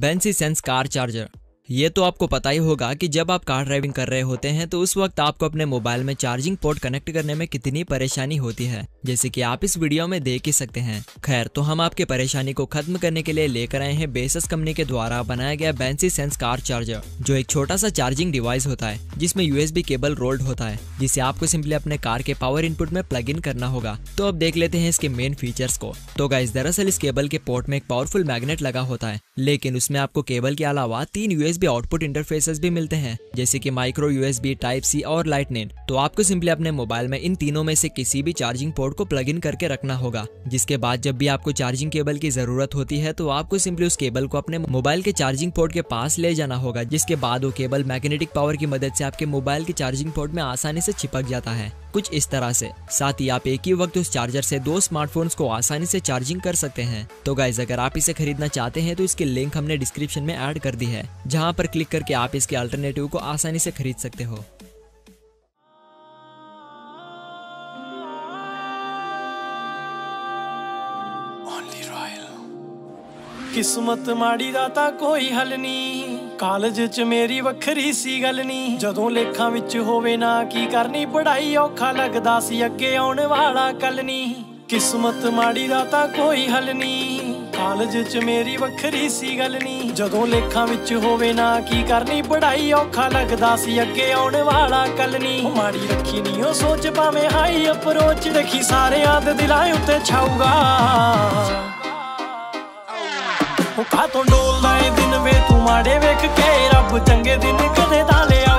बेंसी sense car charger. ये तो आपको पता ही होगा कि जब आप कार ड्राइविंग कर रहे होते हैं तो उस वक्त आपको अपने मोबाइल में चार्जिंग पोर्ट कनेक्ट करने में कितनी परेशानी होती है, जैसे कि आप इस वीडियो में देख ही सकते हैं। खैर, तो हम आपके परेशानी को खत्म करने के लिए लेकर आए हैं बेस कंपनी के द्वारा बनाया गया बेंसी सेंस कार चार्जर, जो एक छोटा सा चार्जिंग डिवाइस होता है जिसमें यूएसबी केबल रोल्ड होता है, जिसे आपको सिंपली अपने कार के पावर इनपुट में प्लग इन करना होगा। तो अब देख लेते हैं इसके मेन फीचर्स को। तो गाइस, दरअसल इस केबल के पोर्ट में एक पावरफुल मैग्नेट लगा होता है, लेकिन उसमें आपको केबल के अलावा 3 USB आउटपुट इंटरफेसेस भी मिलते हैं, जैसे कि माइक्रो USB, टाइप C और लाइटनिंग। तो आपको सिंपली अपने मोबाइल में इन तीनों में से किसी भी चार्जिंग पोर्ट को प्लग इन करके रखना होगा, जिसके बाद जब भी आपको चार्जिंग केबल की जरूरत होती है तो आपको सिंपली उस केबल को अपने मोबाइल के चार्जिंग पोर्ट के पास ले जाना होगा, जिसके बाद वो केबल मैग्नेटिक पावर की मदद से आपके मोबाइल के चार्जिंग पोर्ट में आसानी से चिपक जाता है, कुछ इस तरह से। साथ ही आप एक ही वक्त उस चार्जर से 2 स्मार्टफोन्स को आसानी से चार्जिंग कर सकते हैं। तो गाइस, अगर आप इसे खरीदना चाहते हैं तो इसकी लिंक हमने डिस्क्रिप्शन में ऐड कर दी है, जहां पर क्लिक करके आप इसके अल्टरनेटिव को आसानी से खरीद सकते हो। किस्मत माड़ी दाता कोई हल नहीं, कालज च मेरी वखरी सी गल नहीं, जदों लेखां विच होवे ना की करनी पढ़ाई, औखा लगदा सी अगे आने वाला कल नहीं। किस्मत माड़ी दाता कोई हल नहीं, कालज च मेरी वखरी सी गल नहीं, जदों लेखां विच होवे ना की करनी पढ़ाई, औखा लगदा सी अगे आने वाला कल नहीं। माड़ी रखी नहीं ओ सोच पावे हाई अप्रोच, रखी सारे आद दिलां उत्ते छाऊगा। तो डोलदा दिन वे तू माड़े वेख के, रब चंगे दिन कदे दा लिया।